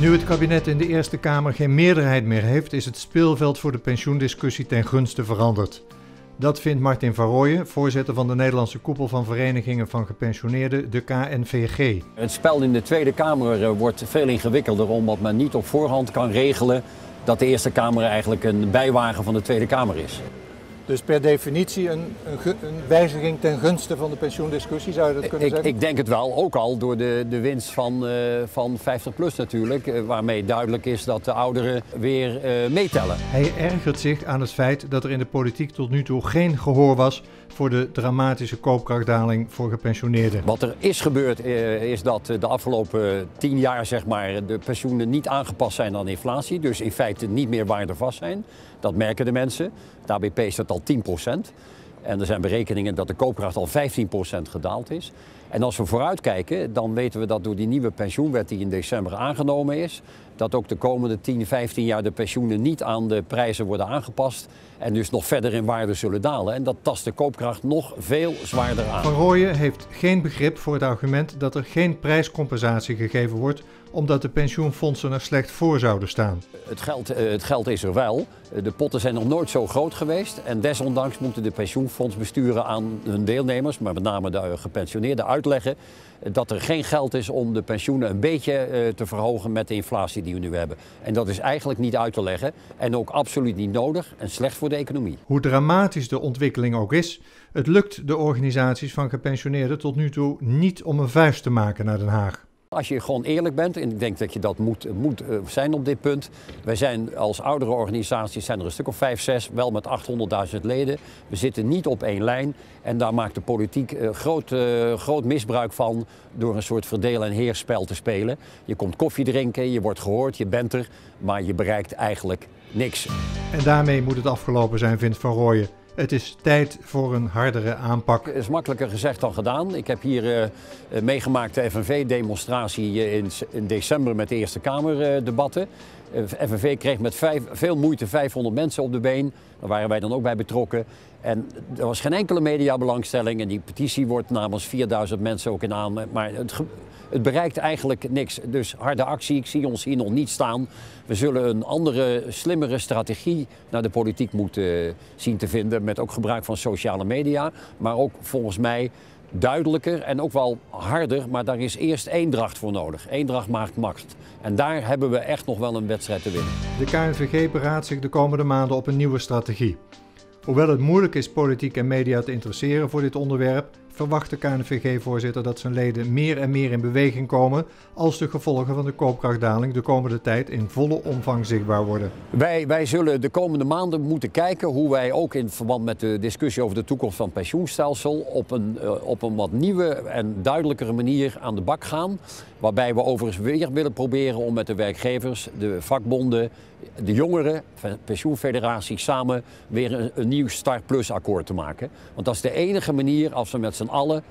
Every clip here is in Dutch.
Nu het kabinet in de Eerste Kamer geen meerderheid meer heeft, is het speelveld voor de pensioendiscussie ten gunste veranderd. Dat vindt Martin van Rooijen, voorzitter van de Nederlandse koepel van verenigingen van gepensioneerden, de KNVG. Het spel in de Tweede Kamer wordt veel ingewikkelder omdat men niet op voorhand kan regelen dat de Eerste Kamer eigenlijk een bijwagen van de Tweede Kamer is. Dus per definitie een wijziging ten gunste van de pensioendiscussie, zou je dat kunnen zeggen? Ik denk het wel, ook al door de winst van 50PLUS natuurlijk, waarmee duidelijk is dat de ouderen weer meetellen. Hij ergert zich aan het feit dat er in de politiek tot nu toe geen gehoor was voor de dramatische koopkrachtdaling voor gepensioneerden. Wat er is gebeurd is dat de afgelopen 10 jaar zeg maar, de pensioenen niet aangepast zijn aan inflatie, dus in feite niet meer waardevast zijn. Dat merken de mensen. De ABP is dat al 10%. En er zijn berekeningen dat de koopkracht al 15% gedaald is. En als we vooruitkijken, dan weten we dat door die nieuwe pensioenwet die in december aangenomen is, dat ook de komende 10, 15 jaar de pensioenen niet aan de prijzen worden aangepast en dus nog verder in waarde zullen dalen. En dat tast de koopkracht nog veel zwaarder aan. Van Rooijen heeft geen begrip voor het argument dat er geen prijscompensatie gegeven wordt omdat de pensioenfondsen er slecht voor zouden staan. Het geld is er wel. De potten zijn nog nooit zo groot geweest en desondanks moeten de pensioenfondsbesturen aan hun deelnemers, maar met name de gepensioneerden, uitleggen dat er geen geld is om de pensioenen een beetje te verhogen met de inflatie die we nu hebben. En dat is eigenlijk niet uit te leggen en ook absoluut niet nodig en slecht voor de economie. Hoe dramatisch de ontwikkeling ook is, het lukt de organisaties van gepensioneerden tot nu toe niet om een vuist te maken naar Den Haag. Als je gewoon eerlijk bent, en ik denk dat je dat moet zijn op dit punt. Wij zijn als oudere organisaties, zijn er een stuk of 5, 6, wel met 800.000 leden. We zitten niet op één lijn en daar maakt de politiek groot misbruik van door een soort verdeel- en heerspel te spelen. Je komt koffie drinken, je wordt gehoord, je bent er, maar je bereikt eigenlijk niks. En daarmee moet het afgelopen zijn, vindt Van Rooijen. Het is tijd voor een hardere aanpak. Het is makkelijker gezegd dan gedaan. Ik heb hier meegemaakt de FNV-demonstratie in december met de Eerste Kamerdebatten. FNV kreeg met veel moeite 500 mensen op de been. Daar waren wij dan ook bij betrokken. En er was geen enkele mediabelangstelling. En die petitie wordt namens 4000 mensen ook in aan. Maar het bereikt eigenlijk niks. Dus harde actie, ik zie ons hier nog niet staan. We zullen een andere, slimmere strategie naar de politiek moeten zien te vinden. Met ook gebruik van sociale media. Maar ook volgens mij duidelijker en ook wel harder, maar daar is eerst eendracht voor nodig. Eendracht maakt macht. En daar hebben we echt nog wel een wedstrijd te winnen. De KNVG beraadt zich de komende maanden op een nieuwe strategie. Hoewel het moeilijk is politiek en media te interesseren voor dit onderwerp, verwacht de KNVG-voorzitter dat zijn leden meer en meer in beweging komen als de gevolgen van de koopkrachtdaling de komende tijd in volle omvang zichtbaar worden. Wij zullen de komende maanden moeten kijken hoe wij ook in verband met de discussie over de toekomst van het pensioenstelsel op een wat nieuwe en duidelijkere manier aan de bak gaan. Waarbij we overigens weer willen proberen om met de werkgevers, de vakbonden, de jongeren, de pensioenfederatie samen weer een nieuw Start-Plus-akkoord te maken. Want dat is de enige manier als we met z'n allen,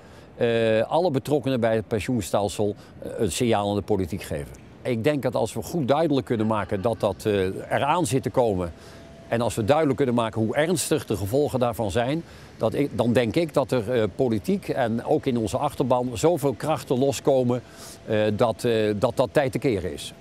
alle betrokkenen bij het pensioenstelsel, een signaal aan de politiek geven. Ik denk dat als we goed duidelijk kunnen maken dat dat eraan zit te komen en als we duidelijk kunnen maken hoe ernstig de gevolgen daarvan zijn, dan denk ik dat er politiek en ook in onze achterban zoveel krachten loskomen dat dat tijd te keren is.